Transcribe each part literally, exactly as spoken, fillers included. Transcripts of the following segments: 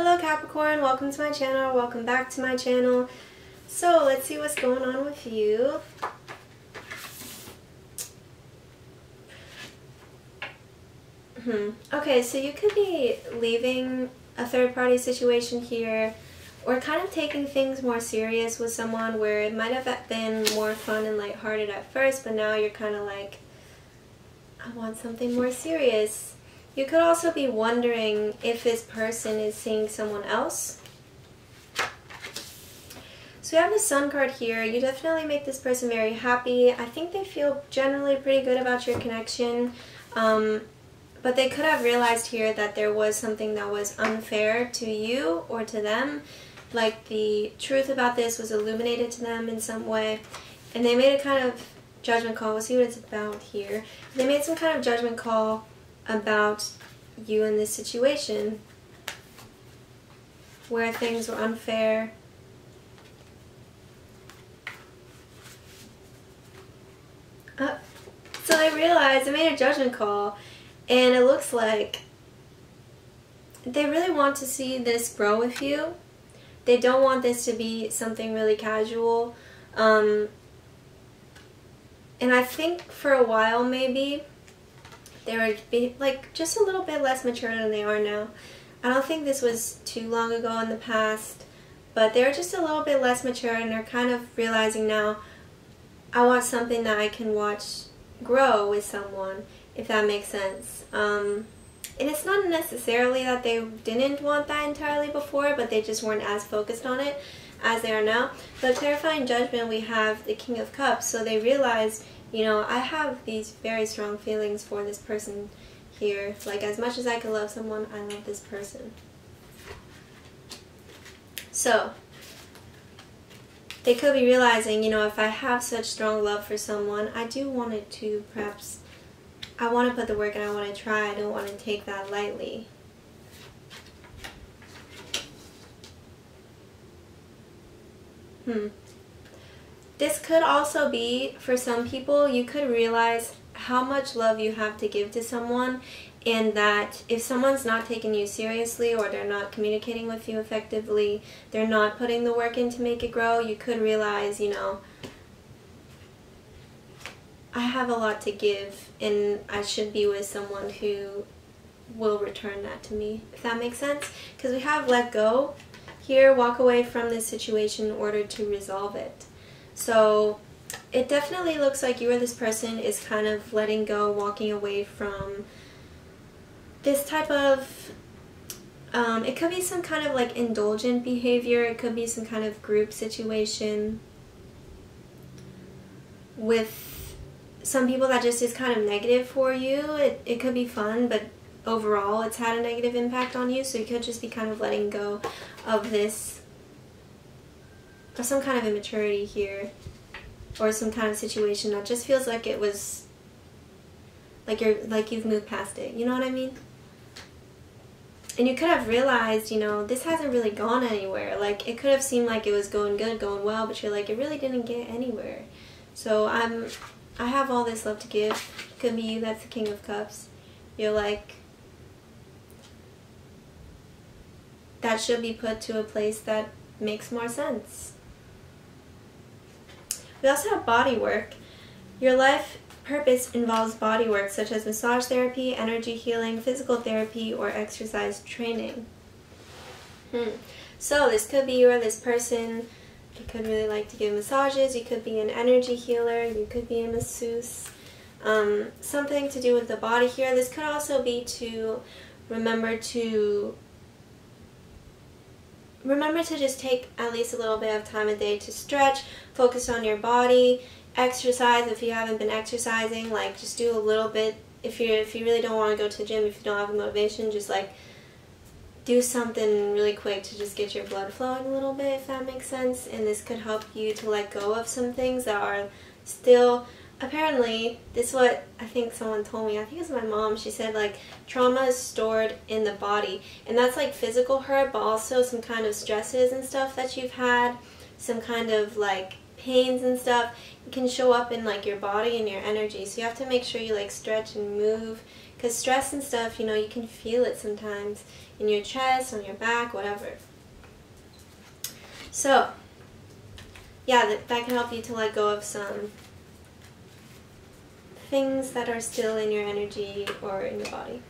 Hello Capricorn, welcome to my channel, welcome back to my channel. So let's see what's going on with you. Hmm. Okay, so you could be leaving a third party situation here, or kind of taking things more serious with someone where it might have been more fun and lighthearted at first, but now you're kind of like, I want something more serious. You could also be wondering if this person is seeing someone else. So we have the Sun card here. You definitely make this person very happy. I think they feel generally pretty good about your connection. Um, but they could have realized here that there was something that was unfair to you or to them. Like the truth about this was illuminated to them in some way. And they made a kind of judgment call. We'll see what it's about here. They made some kind of judgment call about you in this situation, where things were unfair. Uh, so I realized I made a judgment call, and it looks like they really want to see this grow with you. They don't want this to be something really casual. Um, and I think for a while maybe, they were be, like just a little bit less mature than they are now. I don't think this was too long ago in the past, but they were just a little bit less mature, and they're kind of realizing now, I want something that I can watch grow with someone, if that makes sense. Um, and it's not necessarily that they didn't want that entirely before, but they just weren't as focused on it as they are now. The clarifying judgment, we have the King of Cups, so they realize, you know, I have these very strong feelings for this person here. Like, as much as I could love someone, I love this person. So, they could be realizing, you know, if I have such strong love for someone, I do want it to perhaps, I want to put the work and I want to try. I don't want to take that lightly. Hmm. This could also be, for some people, you could realize how much love you have to give to someone, and that if someone's not taking you seriously, or they're not communicating with you effectively, they're not putting the work in to make it grow, you could realize, you know, I have a lot to give, and I should be with someone who will return that to me, if that makes sense. Because we have let go here, walk away from this situation in order to resolve it. So it definitely looks like you or this person is kind of letting go, walking away from this type of, um, it could be some kind of like indulgent behavior, it could be some kind of group situation with some people that just is kind of negative for you. It, it could be fun, but overall it's had a negative impact on you, so you could just be kind of letting go of this, or some kind of immaturity here, or some kind of situation that just feels like it was like you're like you've moved past it, you know what I mean? And you could have realized, you know, this hasn't really gone anywhere. Like, it could have seemed like it was going good, going well, but you're like, it really didn't get anywhere. So I'm I have all this love to give. Could be you, that's the King of Cups. You're like, that should be put to a place that makes more sense. We also have body work. Your life purpose involves body work, such as massage therapy, energy healing, physical therapy, or exercise training. Hmm. So this could be you or this person. You could really like to give massages. You could be an energy healer. You could be a masseuse. Um, something to do with the body here. This could also be to remember to Remember to just take at least a little bit of time a day to stretch, focus on your body, exercise if you haven't been exercising, like just do a little bit. If you if you really don't want to go to the gym, if you don't have the motivation, just like do something really quick to just get your blood flowing a little bit, if that makes sense. And this could help you to let go of some things that are still, apparently, this is what I think someone told me, I think it's my mom, she said like trauma is stored in the body, and that's like physical hurt, but also some kind of stresses and stuff that you've had, some kind of like pains and stuff. It can show up in like your body and your energy, so you have to make sure you like stretch and move, Because stress and stuff, you know, you can feel it sometimes in your chest, on your back, whatever. So, yeah, that, that can help you to let go of some things that are still in your energy or in your body.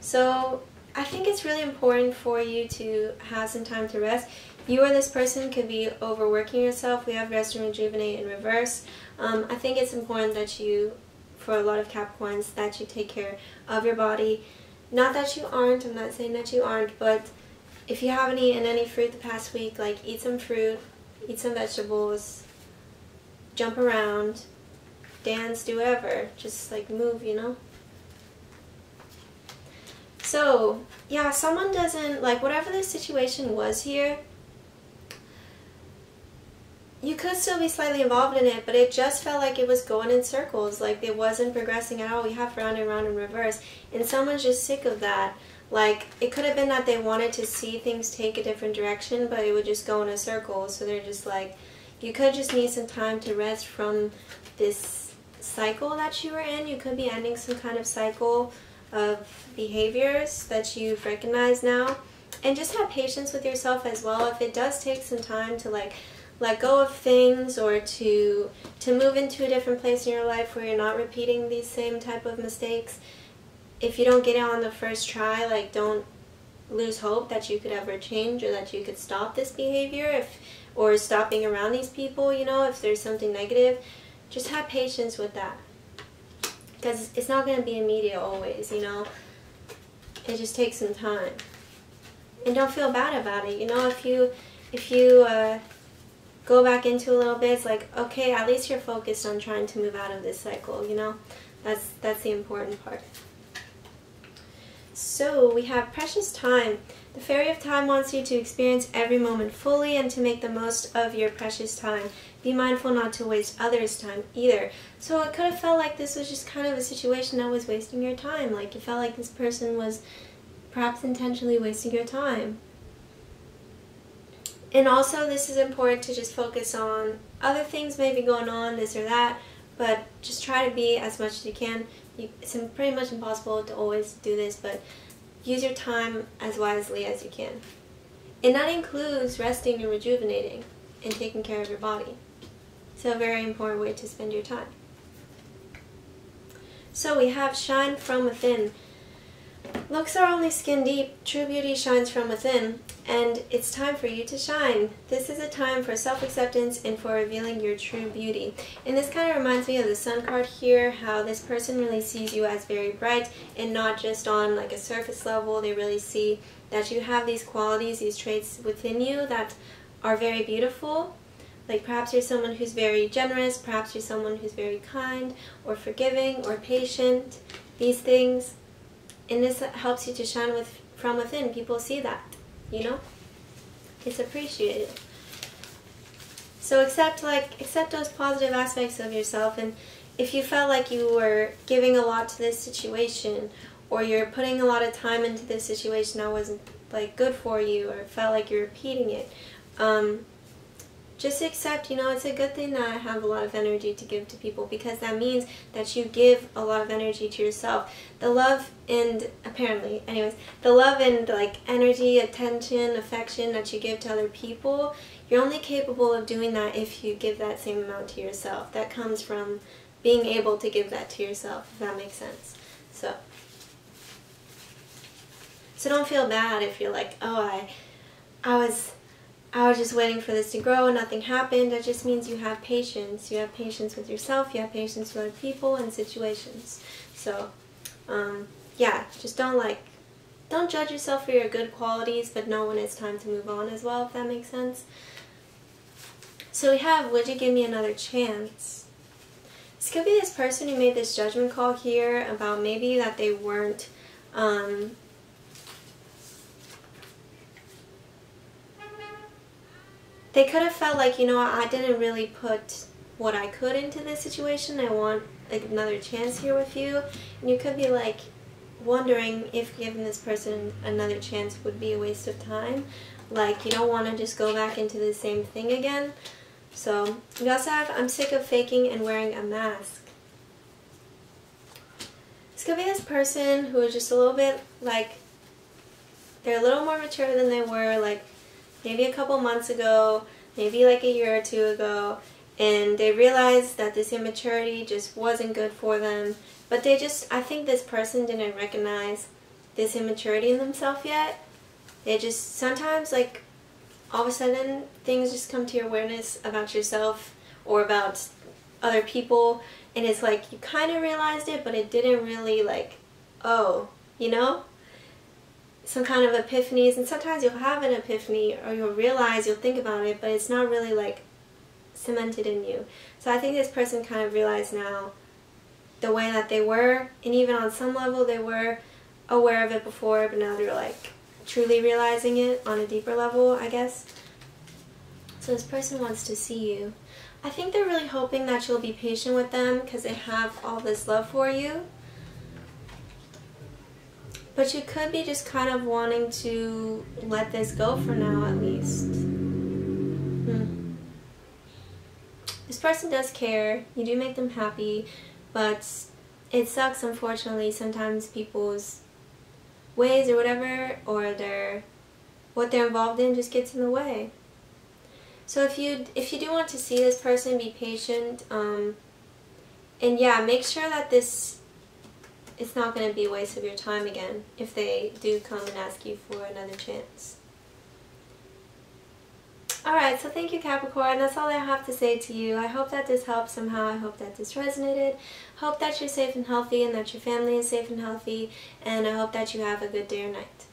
So, I think it's really important for you to have some time to rest. You or this person could be overworking yourself. We have rest and rejuvenate in reverse. Um, I think it's important that you, for a lot of Capricorns, that you take care of your body. Not that you aren't, I'm not saying that you aren't, but if you haven't eaten any fruit the past week, like eat some fruit, eat some vegetables, jump around, dance, do whatever. Just like move, you know? So, yeah, someone doesn't, like whatever the situation was here, you could still be slightly involved in it, but it just felt like it was going in circles, like it wasn't progressing at all. We have round and round in reverse, and someone's just sick of that. Like, it could have been that they wanted to see things take a different direction, but it would just go in a circle, so they're just like, you could just need some time to rest from this cycle that you were in. You could be ending some kind of cycle of behaviors that you've recognized now, and just have patience with yourself as well. If it does take some time to like let go of things, or to to move into a different place in your life where you're not repeating these same type of mistakes, if you don't get it on the first try, like don't lose hope that you could ever change or that you could stop this behavior, if or stopping around these people, you know, if there's something negative, just have patience with that, because it's not going to be immediate always, you know. It just takes some time, and don't feel bad about it, you know. If you if you uh go back into a little bit, it's like, okay, at least you're focused on trying to move out of this cycle, you know? That's, that's the important part. So, we have precious time. The Fairy of Time wants you to experience every moment fully and to make the most of your precious time. Be mindful not to waste others' time either. So, it could have felt like this was just kind of a situation that was wasting your time. Like, you felt like this person was perhaps intentionally wasting your time. And also, this is important to just focus on other things maybe going on, this or that, but just try to be as much as you can. You, it's pretty much impossible to always do this, but use your time as wisely as you can. And that includes resting and rejuvenating and taking care of your body. So a very important way to spend your time. So we have shine from within. Looks are only skin deep, true beauty shines from within, and it's time for you to shine. This is a time for self-acceptance and for revealing your true beauty. And this kind of reminds me of the Sun card here, how this person really sees you as very bright and not just on like a surface level. They really see that you have these qualities, these traits within you that are very beautiful. Like perhaps you're someone who's very generous, perhaps you're someone who's very kind or forgiving or patient, these things. And this helps you to shine with, from within. People see that, you know? It's appreciated. So accept, like, accept those positive aspects of yourself. And if you felt like you were giving a lot to this situation, or you're putting a lot of time into this situation that wasn't, like, good for you, or felt like you're repeating it, um, just accept, you know, it's a good thing that I have a lot of energy to give to people, because that means that you give a lot of energy to yourself. The love and, apparently, anyways, the love and, like, energy, attention, affection that you give to other people, you're only capable of doing that if you give that same amount to yourself. That comes from being able to give that to yourself, if that makes sense. So, so don't feel bad if you're like, oh, I, I was... I was just waiting for this to grow and nothing happened. That just means you have patience. You have patience with yourself, you have patience with other people and situations. So, um, yeah, just don't like, don't judge yourself for your good qualities, but know when it's time to move on as well, if that makes sense. So we have, would you give me another chance? This could be this person who made this judgment call here about maybe that they weren't, um, they could have felt like, you know, I didn't really put what I could into this situation. I want like, another chance here with you. And you could be like wondering if giving this person another chance would be a waste of time. Like you don't want to just go back into the same thing again. So we also have I'm sick of faking and wearing a mask. This could be this person who is just a little bit, like, they're a little more mature than they were, like, maybe a couple months ago, maybe like a year or two ago, and they realized that this immaturity just wasn't good for them, but they just, I think this person didn't recognize this immaturity in themselves yet. They just, sometimes, like, all of a sudden, things just come to your awareness about yourself or about other people, and it's like, you kind of realized it, but it didn't really, like, oh, you know? Some kind of epiphanies, and sometimes you'll have an epiphany, or you'll realize, you'll think about it, but it's not really, like, cemented in you. So I think this person kind of realized now the way that they were, and even on some level they were aware of it before, but now they're, like, truly realizing it on a deeper level, I guess. So this person wants to see you. I think they're really hoping that you'll be patient with them because they have all this love for you. But you could be just kind of wanting to let this go for now, at least. Hmm. This person does care. You do make them happy. But it sucks, unfortunately, sometimes people's ways or whatever, or their what they're involved in just gets in the way. So if you if you do want to see this person, be patient, um, and yeah, make sure that this it's not going to be a waste of your time again if they do come and ask you for another chance. Alright, so thank you, Capricorn. That's all I have to say to you. I hope that this helped somehow. I hope that this resonated. Hope that you're safe and healthy and that your family is safe and healthy. And I hope that you have a good day or night.